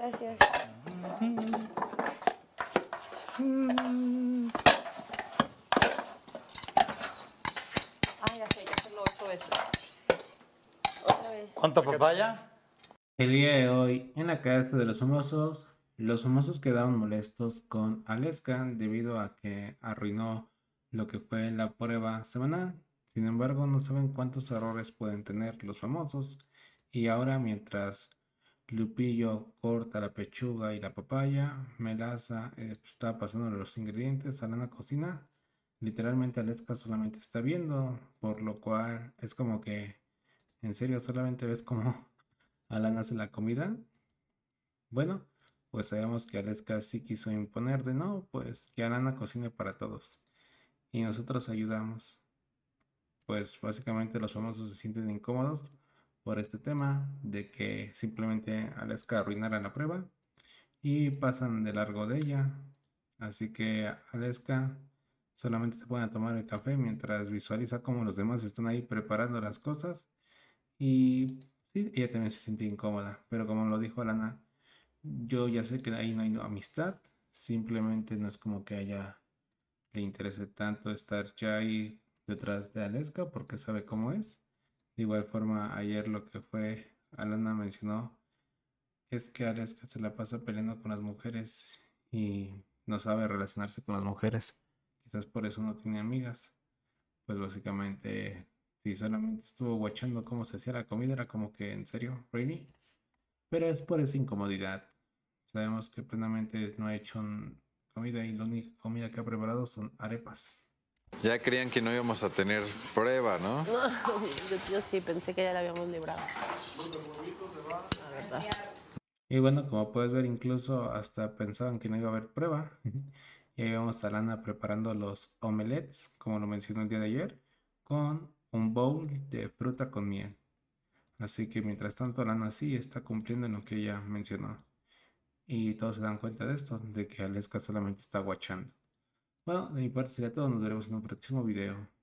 Gracias. Ay, ya sé, ya se lo he hecho eso. Otra vez. ¿Cuánta papaya? El día de hoy, en la casa de los famosos quedaron molestos con Aleska debido a que arruinó lo que fue la prueba semanal. Sin embargo, no saben cuántos errores pueden tener los famosos. Y ahora, mientras Lupillo corta la pechuga y la papaya, Melaza está pasando los ingredientes a Lana cocina. Literalmente Aleska solamente está viendo, por lo cual es como que, en serio, solamente ves como Alana hace la comida. Bueno, pues sabemos que Aleska sí quiso imponer de no, pues que Alana cocine para todos y nosotros ayudamos. Pues básicamente los famosos se sienten incómodos por este tema de que simplemente Aleska arruinara la prueba y pasan de largo de ella. Así que Aleska solamente se pone a tomar el café mientras visualiza cómo los demás están ahí preparando las cosas. Y sí, ella también se siente incómoda, pero como lo dijo Alana, yo ya sé que ahí no hay amistad, simplemente no es como que a ella le interese tanto estar ya ahí detrás de Aleska porque sabe cómo es. De igual forma, ayer lo que fue Alana mencionó es que Aleska se la pasa peleando con las mujeres y no sabe relacionarse con las mujeres, quizás por eso no tiene amigas. Pues básicamente, si solamente estuvo guachando cómo se hacía la comida, era como que, en serio, ¿really? Pero es por esa incomodidad. Sabemos que plenamente no ha hecho comida y la única comida que ha preparado son arepas. Ya creían que no íbamos a tener prueba, ¿no? No, yo sí, pensé que ya la habíamos librado. La verdad. Y bueno, como puedes ver, incluso hasta pensaban que no iba a haber prueba. Y ahí vemos a Lana preparando los omelets, como lo mencionó el día de ayer, con un bowl de fruta con miel. Así que mientras tanto, Lana sí está cumpliendo en lo que ella mencionó. Y todos se dan cuenta de esto, de que Aleska solamente está guachando. Bueno, de mi parte sería todo. Nos veremos en un próximo video.